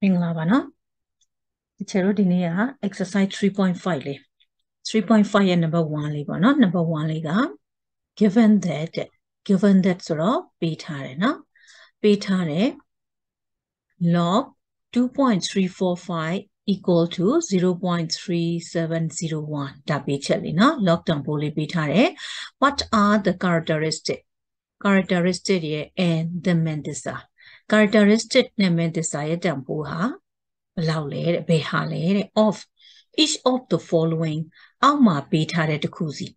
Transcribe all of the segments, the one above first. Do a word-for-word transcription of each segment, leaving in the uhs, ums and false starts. မင်္ဂလာပါနော်ဒီချေတို့ဒီနေ့က exercise three point five လေး three point five ရဲ့ number one လေးပေါ့နော် number one လေးက given that given that ဆိုတော့ပေးထားတယ်နော်ပေးထားတယ် log two point three four five equal to zero point three seven zero one ဒါပေးချက်လေးနော် log တန်ဖိုးလေးပေးထားတယ် what are the characteristic characteristic ရဲ့ and the mendesa characteristic နဲ့ mendesa ရဲ့တန်ဖိုးဟာဘယ်လောက်လဲတဲ့ဘယ်ဟာလဲတဲ့ of each of the following အောက်မှာပေးထားတဲ့တစ်ခုစီ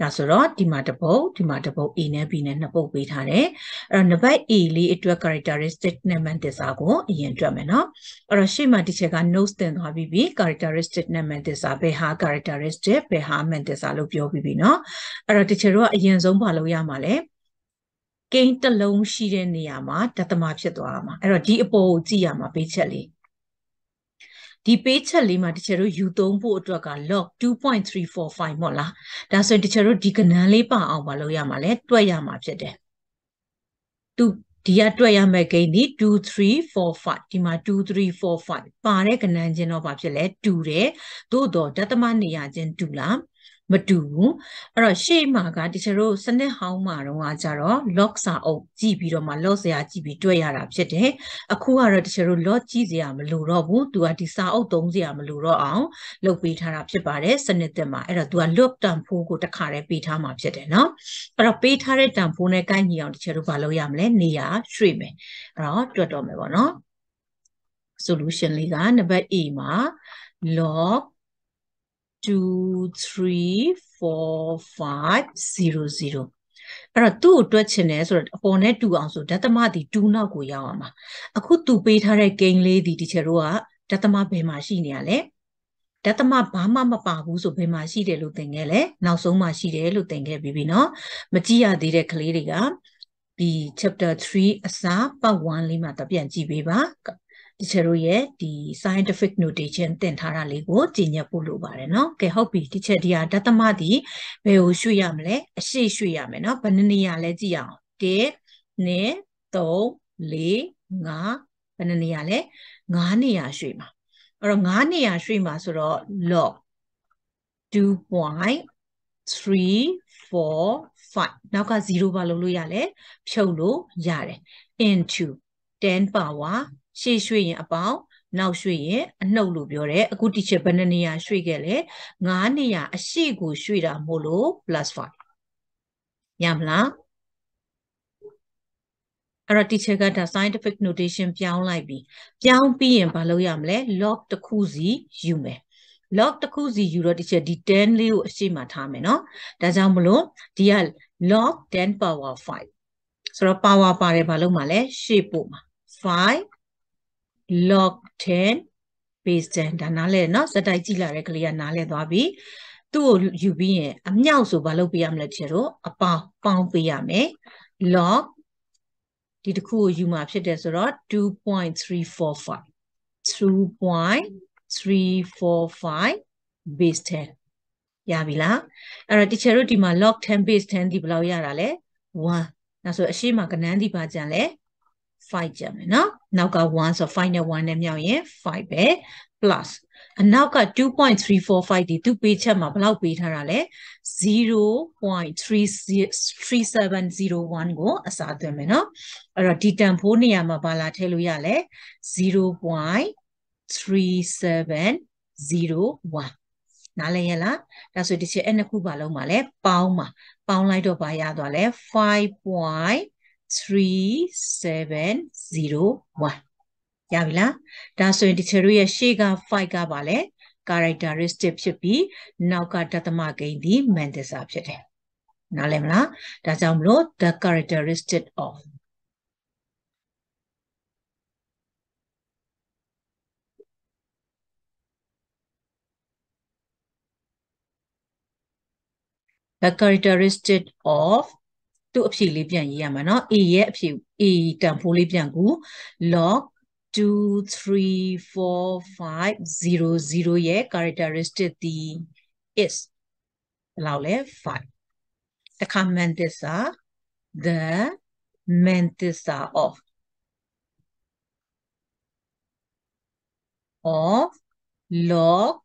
ဒါဆိုတော့ဒီမှာတစ်ပုတ်ဒီမှာတစ်ပုတ် A နဲ့ B နဲ့နှစ်ပုတ်ပေးထားတယ်အဲ့တော့နံပါတ် A လေးအတွက် characteristic နဲ့ mendesa ကိုအရင်တွက်မယ်နော်အဲ့တော့ရှေ့မှာဒီချက်က notes တင်သွားပြီးပြီ characteristic နဲ့ mendesa ဘယ်ဟာ characteristic ဘယ်ဟာ mendesa လို့ပြောပြီးပြီနော်အဲ့တော့ဒီချက်တော့အရင်ဆုံးပါလို့ရမှာလဲကိန်းတစ်လုံးရှိတဲ့နေရာမှာဒသမဖြစ်သွားမှာအဲ့တော့ဒီအပေါ်ကိုကြည့်ရမှာပေးချက်လေးဒီပေးချက်လေးမှာတချေတို့ u three ဖို့အတွက်က log two point three four five ပေါ့လားဒါဆိုရင်တချေတို့ဒီကဏ္ဍလေးပါအောင်မလုပ်ရမှာလဲတွက်ရမှာဖြစ်တယ်သူဒီကတွက်ရမယ့်ဂိမ်းဒီtwo three four fiveဒီမှာtwo three four fiveပါတဲ့ကဏ္ဍချင်းတော့ဘာဖြစ်လဲတူတယ်သို့တော့ဒသမနေရာချင်းတူလားမတူဘူးအဲ့တော့ရှေ့မှာကတချို့တို့စနစ်ဟောင်းမှာတော့ကြတော့ log စာအုပ်ကြည့်ပြီးတော့မှ log စရာကြည့်ပြီးတွေ့ရတာဖြစ်တယ်အခုကတော့တချို့တို့ log ကြည့်စရာမလိုတော့ဘူးသူကဒီစာအုပ်သုံးစရာမလိုတော့အောင်လုပ်ပေးထားတာဖြစ်ပါတယ်စနစ်တက်မှာအဲ့တော့သူက log တန်ဖိုးကိုတစ်ခါတည်းပေးထားမှာဖြစ်တယ်နော်အဲ့တော့ပေးထားတဲ့တန်ဖိုးနဲ့ကိုက်ညီအောင်တချို့တို့ဘာလုပ်ရမလဲနေရာရွှေ့မယ်အဲ့တော့တွက်တော့မယ်ပေါ့နော် solution လေးကနံပါတ် A မှာ log two three four five zero zero အဲ့တော့သူ့ကိုတွက်ချင်တယ်ဆိုတော့အပေါ်နဲ့တူအောင်ဆိုဒသမဒီtwoနောက်ကိုရောက်အောင်ပါအခုသူပေးထားတဲ့ဂိမ်းလေးဒီတစ်ချက်တော့ကဒသမဘယ်မှာရှိနေရလဲဒသမဘာမှမပါဘူးဆိုဘယ်မှာရှိတယ်လို့သင်ခဲ့လဲနောက်ဆုံးမှာရှိတယ်လို့သင်ခဲ့ပြီးပြီနော်မကြည့်ရသေးတဲ့ကလေးတွေကဒီ chapter three အစားပတ်ဝန်းလေးမှာတပြန်ကြည့်ပေးပါဒီချေတို့ရဲ့ဒီ scientific notation တင်ထားတာလေးကိုကြည်ညက်ဖို့လိုပါတယ်เนาะကဲဟုတ်ပြီဒီချေဒီဟာဒသမဒီဘယ်ကိုရွှေ့ရမလဲအရှိရွှေ့ရမယ်เนาะဘယ်နည်းနေရာလဲကြည့်အောင်one two three four fiveဘယ်နည်းနေရာလဲfiveနေရာရွှေ့မှာအဲ့တော့fiveနေရာရွှေ့မှာဆိုတော့ log two point three four fiveနောက်ကzeroပါလုံးလို့ရလဲဖြုတ်လို့ရတယ် into ten powerရှေ့ရွှေ့ရင်အပေါင်းနောက်ရွှေ့ရင်အနှုတ်လို့ပြောတယ်အခုတီချာဘယ်နေရာရွှေ့ခဲ့လဲfiveနေရာအရှိကိုရွှေ့တာမို့လို့ plus five ရမလားအဲ့တော့တီချာကဒါ scientific notation ပြောင်းလိုက်ပြီပြောင်းပြီးရင်ဘာလုပ်ရမလဲ log တစ်ခုစီယူမယ် log တစ်ခုစီယူတော့တီချာဒီtenလေးကိုအရှိမှထားမယ်နော်ဒါကြောင့်မလို့ဒီက log ten power fiveဆိုတော့ power ပါတယ်ဘာလုပ်မှာလဲရှေ့ပို့မှာfive log ten base ten ဒါနားလဲเนาะစက်တိုက်ကြည့်လာတဲ့ကလေးကနားလဲသွားပြီသူ့ကိုယူပြီးရင်အမြောက်ဆိုဘာလုပ်ပေးရမလဲချက်တော့အပေါင်းပေါင်းပေးရမယ် log ဒီတစ်ခုကိုယူมาဖြစ်တယ်ဆိုတော့ two point three four five base ten ရပြီလားအဲ့တော့ teacher တို့ဒီမှာ log ten base ten ဒီဘယ်လောက်ရတာလဲone ဒါဆိုအရှိမကဏ္ဍဒီပါကြံလဲfive ကြမယ်နော်နောက်ကone so five နဲ့oneနဲ့မြောက်ရင်fiveပဲ plus အနောက်က two point three four five ဒီသူပေးချက်မှာဘယ်လောက်ပေးထားတာလဲ zero point three seven zero one ကိုအစားသွင်းမယ်နော်အဲ့တော့ဒီတန်ဖိုးနေရာမှာဘာလာထည့်လို့ရလဲ zero point three seven zero oneနားလည်ရလားဒါဆိုဒီချက်အဲ့နှစ်ခုပါလုံးမှာလဲပေါင်းမှာပေါင်းလိုက်တော့ဘာရသွားလဲ five point three seven zero one ရပြီလားဒါဆိုရင်ဒီချေတို့ရဲ့ရှေ့ကfiveကပါလဲ characteristic ဖြစ်ပြီးနောက်ကဒသမဂိမ်းဒီ mendesa ဖြစ်တယ်နားလည်မလားဒါကြောင့်မလို့ the characteristic of the characteristic ofသူ့အဖြေလေးပြန်ရေးရမှာเนาะ A ရဲ့အဖြေ A တန်ဖိုးလေးပြန်ကို log two three four five zero zero ရဲ့ characteristic ဒီ is ဘယ်လောက်လဲfiveတခါ mendesa the mendesa of of log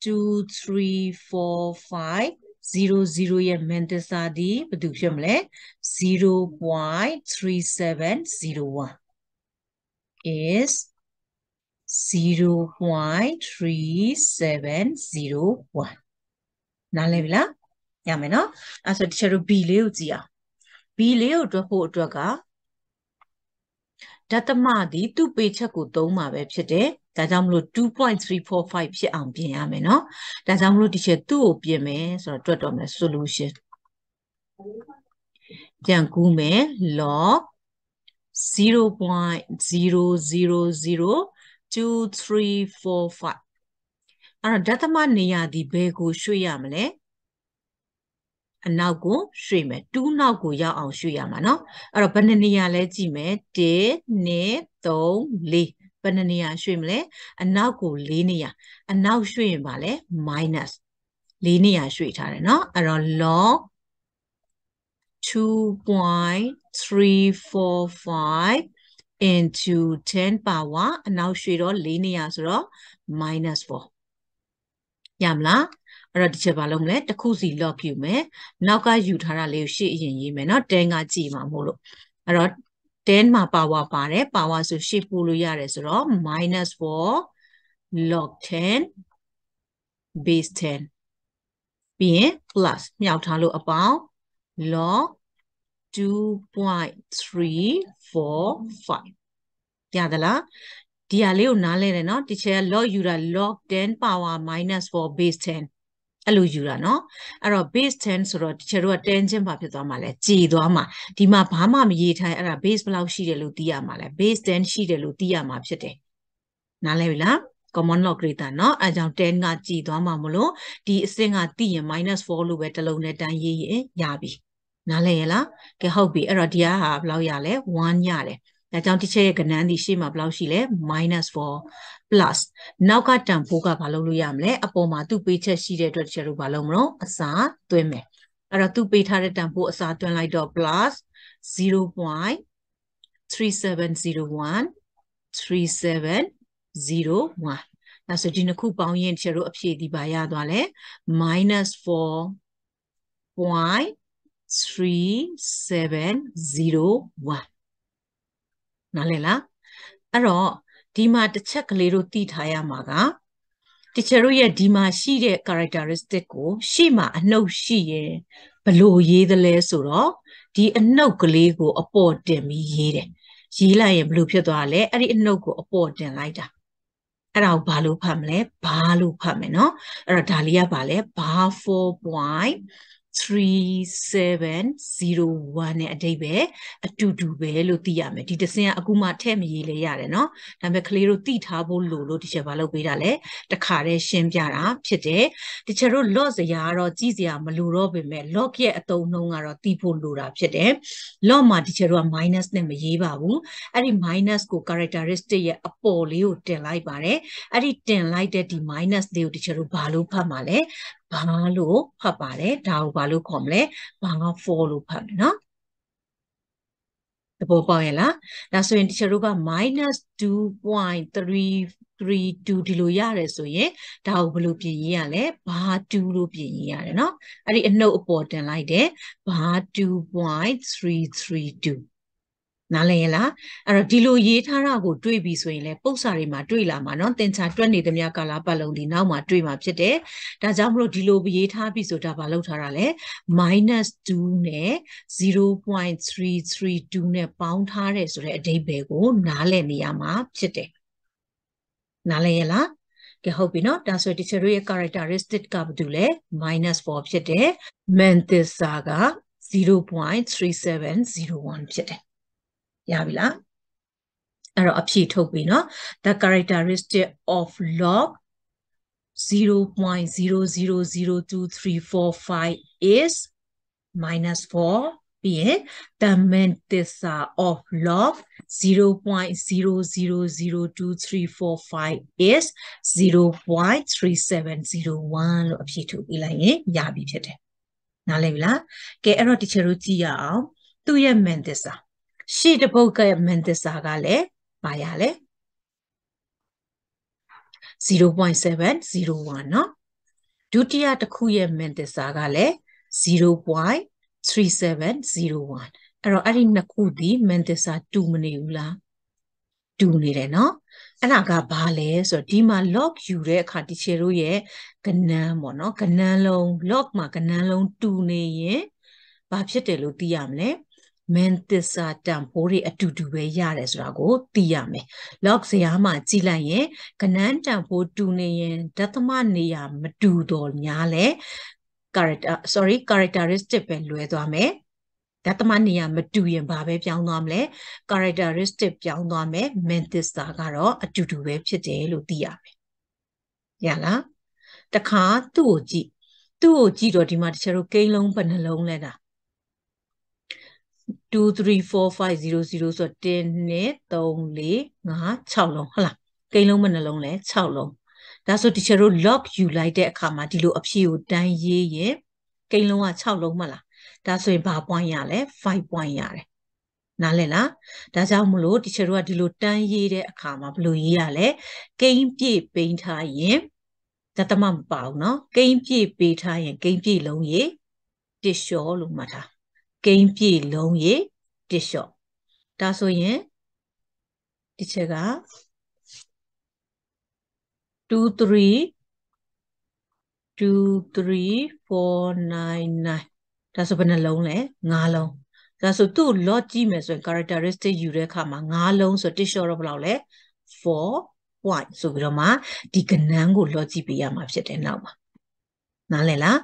two, three, four, five, zero, zero, and mentesadi, but zero point three seven zero one is zero point three seven zero one. Now, Levila, Yamena, as a teacher of B. Leutia. B. Leo to hold Draga. Tatamadi, two page a good doma website. Tazamlo two point three four five she ampiameno. Tazamlo teacher two opiame, so Dratom solution. Jankume log zero point zero zero zero two three four five. And datamania di bego shuyamle. And now go stream it. Do now go ya on shuyamano. Or banania legime de ne do le. Banania shrimle. And now go linear. And now shrim vale minus. Linear sweet are no. Around log two point three four five into ten power. And now shri all linear so minus four. Yamla, Radichabalum let the cozy lock you may. Naka utara leave she in ye may not tenga jima molo. Rod ten ma power pare, powers of she puluyares raw minus four log ten base ten. Be plus Yautalo about log two point three four five. Yadala. Dia leo nale no teacher log yura log ten power minus four base ten. Alo yura no. Ara base ten so teacher wa ten chen ba phit twa ma le ji twa ma. Di ma ba ma mi yai thai ara base blau shi de lo ti ya ma le. Base ten shi de lo ti ya ma phit de. Na le la common log greater no. A jaw ten ga ji twa ma mo lo di asin ga ti yin minus four lo be ta lone ne tan yi yin ya bi. Na le la ke hok bi ara dia ha blau ya le one ya le. Down to check and Andy Shima Blauchile minus four plus. Now got Tampoka Paloluyamle, a poma two picture she did Cheru Palomro, a sa to me. Ara two pit had a tampo a sa to light dot plus zero point three seven zero one three seven zero one. Now so Gina Coupon Yen Cheru up shady by Adwale minus four point three seven zero one. Nalela, Aro, Dima the check little tea Tayamaga. Ticheruya Dima she de characteristic, Shima and no she below ye the less or the and no collego aboard them ye. She lie and blue piodale, and it no go aboard them later. Arao balu pamle, balu pameno, Radalia vale, bar four wine. Three seven zero one a day be a two two be lotiame. Did the same aguma tem ye yare no? Nameclero tea tabo lolo di chevalo vidale, the care shem yara, chede, the chero los yaro, zizia, maluro beme, lock ye a tonongar or tipo lura, chede, loma di chero minus nem ye babu, and a minus go characteristic ye a polio telibare, and it ten light that the minus deo di chero balu pamale. Bangalo, papare, tau balu comle, banga follow pamina. The popoela, that's when Cheruba minus two point three three two diluare so ye, tau blue piale, ba two lupi yareno, and no important like there, ba two point three three two. Nalela, and a dilo ye tarago, three be swale, posari matrila, manon, then satani the miacala paloni, now matrima pete, Tazamro dilo be tabisota balotarale, minus two ne, zero point three three two ne pound hares, red de bego, nale niama pete. Nalela, Gehopino, that's a teacher characteristic capdule, minus four pete, Mentis saga, zero point three seven zero one pete. Yavila. And upsheet hopino. The characteristic of log zero point zero zero zero two three four five is minus four. Be the mentesa of log zero point zero zero zero two three four five is zero point three seven zero one. Upsheet to be like Yabi Pete. Nalevila. Get a roticherutia to your mentesa. She the poker mentesagale, bayale. zero point seven zero one. No? Dutiya takuye mente sagale zero point three seven zero one. Aro ari nakudi mente sa two maniula. Two nire no. Anaga bale so dima log yure khaticheru ye kana mono kana long log ma kana long two ne ye. Bapshetelo tiamle. Mentis a tampori a tutuwe yares rago, tiame. Loxiama zilaye, canan tampo tuneye, datamania matudol nyale, sorry, characteristic and luedame, datamania matuyan babe young nomle, characteristic young nome, mentis sagaro, a tutuwe chitelo tiame. Yala, the car tuoji, tuoji dotimachero kelong panalong lena. Two, three, four, five, zero, zero, so ten, eight, only, ah, chow long, hala, Kailum along, let, chow long. That's what teacher will lock you like that, Kamatilo, up she would die ye, ye, Kailum a chow long, mala. That's what in Papuanyale, five point yare. Nalena, that's how Mulo, teacher will do die ye, the Kama blue yale, game ye, paint high ye, that a mum bow, no, game ye, paint high and game ye long ye, this shawl, mata. Game P long ye disho. That's so ye teacher two three two three four nine nine. That's open a long eh ngalong. That's so two logi mes when characteristic yureka ma ngalong so disho of laule four one. So grama di ganango logi beyam upset and now. Nalela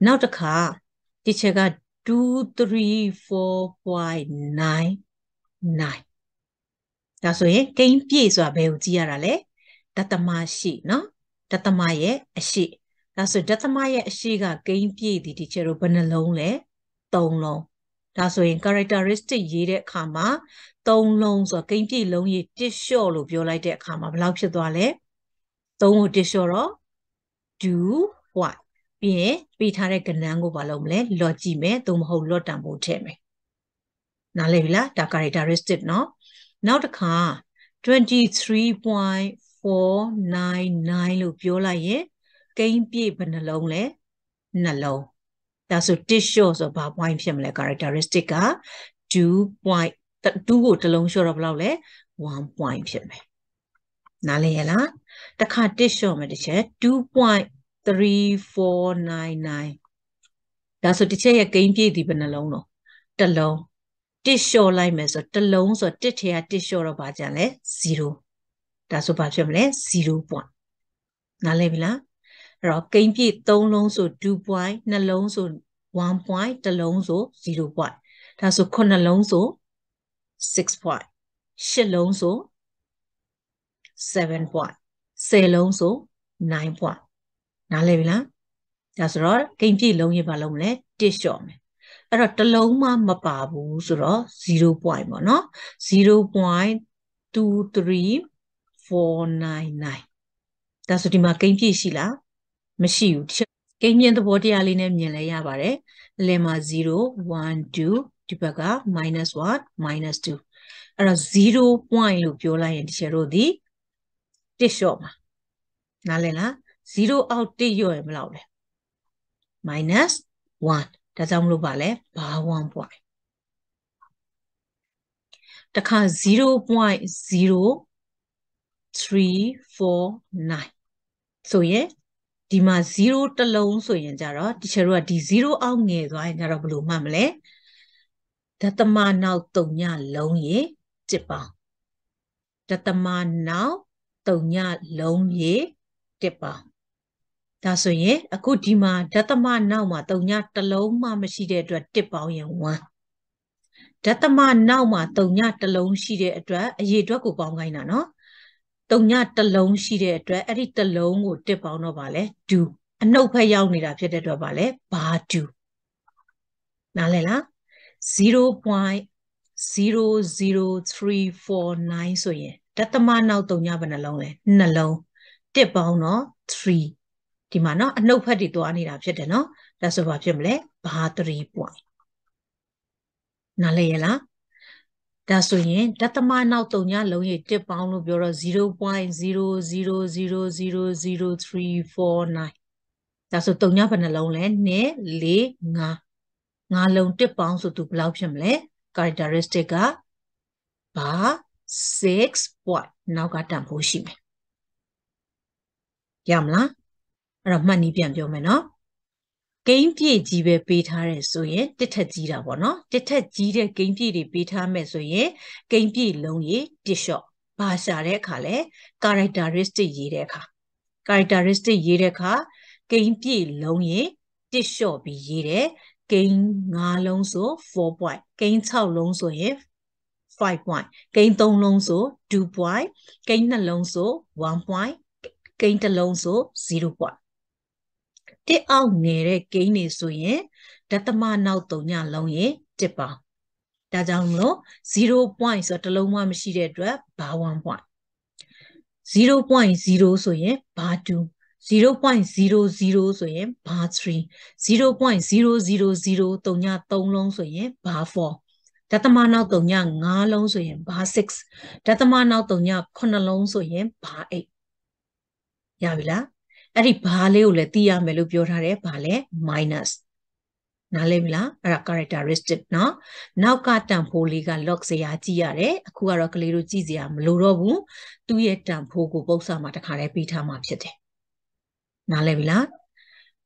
now the car teacher got Two, three, four, point nine, nine. That's why game piece or belgiarale. Datama she, no? Datamaye, a she. That's why Datamaye, she got game piece, the teacher open alone, le, don't long. That's why characteristic ye that comma, don't long, so game piece long ye disshore of your like that comma, blaupshadwale. Don't disshore, do what? Be Pitare Ganango Balomle, Logime, Dum Holo Dambo Teme. Nalevilla, the characteristic no. Now the car twenty three point four nine nine Lupiola ye, game be banalone, nalo. That's what this shows about wine family characteristic are two point two the long shore of Lole, one point family. Nalevilla, the car dish show me the chair, two point. Three, four, nine, nine. That's what teacher game ye deepen alone. No, the long this show line measure the long so this here this show of bajale zero. That's what bajale zero point. Nalevilla rock game ye don't long so two point, the long so one point, the long so zero point. That's what con alone so six point. She long so seven point. Say long so nine point. Nalevilla, that's right, game ye long ye balone, dish on me. A rotaloma mapabu, so zero point mono, zero point two three four nine nine. That's what my game ye shilla, Meshu, game ye the body aline melea bare, lemma zero one two, tipaga minus one minus two. A zero point lupiola and sherodi, dish on me. Nalena. Zero out the yo emlaule. Minus one. That's amlubale by one point. The car zero point zero three four nine. So ye dima zero talon so yenjara, dichero di zero out ne blue mamle. Tatama now tonya long ye tipa. Tatama now tonya long ye tipa. That's so ye a good dima datama now ma tonya talon ma she did a tip out in one. Datama now ma tonya talon she did a dra a ye drago bongaina no. Tonya talon she did a dra a little long would tip out no vale two. And no pay out need up to vale bar two. Nalela zero point zero zero three four nine so ye. Datama now tonya banalone nalo tip out no three. Dimana, no paddy to any object, no, that's a bajamle, bar three point. Nalayela, Da so yin datama nao tonya long ye tip pound lo byo ro zero point zero zero zero zero three four nine da so tonya ban long le ne le nga nga long tip pound so tu blaw phit mle characteristic ga ba six point now ga tan bo shi me ya mla ara mat ni pyan pyo me no Game P G be beta so ye detachida bono, detachida game P beta meso ye, game P long ye disho, basare kale, characteristic yereka. Characteristic yereka, game P long ye, disho be yere, game nga long so four point, game tau long so ye five point, game tong long so two point, game na long so one point, game ta long so zero point. Te ao nere gaine so ye, datama now tonya long ye, tipa. Dadang lo, zero points or taloma machine dra, ba one point. Zero point zero so ye, ba two. Zero point zero zero so ye, ba three. Zero point zero zero zero tonya tong long so ye, ba four. Datama now tonya nga long so ye, ba six. Datama now tonya kona long so ye, ba eight. Yavila. अरे भाले उलटी या मेलो pure हरे भाले minus नाले मिला अराकारे टारिस्टिक ना नाव काटम पोली का लॉक से याची यारे अकुआरा कलेरो चीज़ या मलोरो बु तू ये टाम भोगो बोसा माटा खारे पीठा माप्चते नाले मिला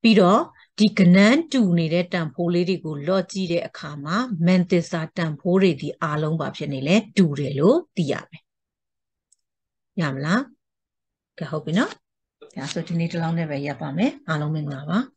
पीरो डिकनन तू नेरे टाम पोली री को लॉची रे अखामा मेंते साटम पोरे दी आलों बाप्चे नेले तू रेलो दिया में यामला क्या होगी ना That's what you need to learn about.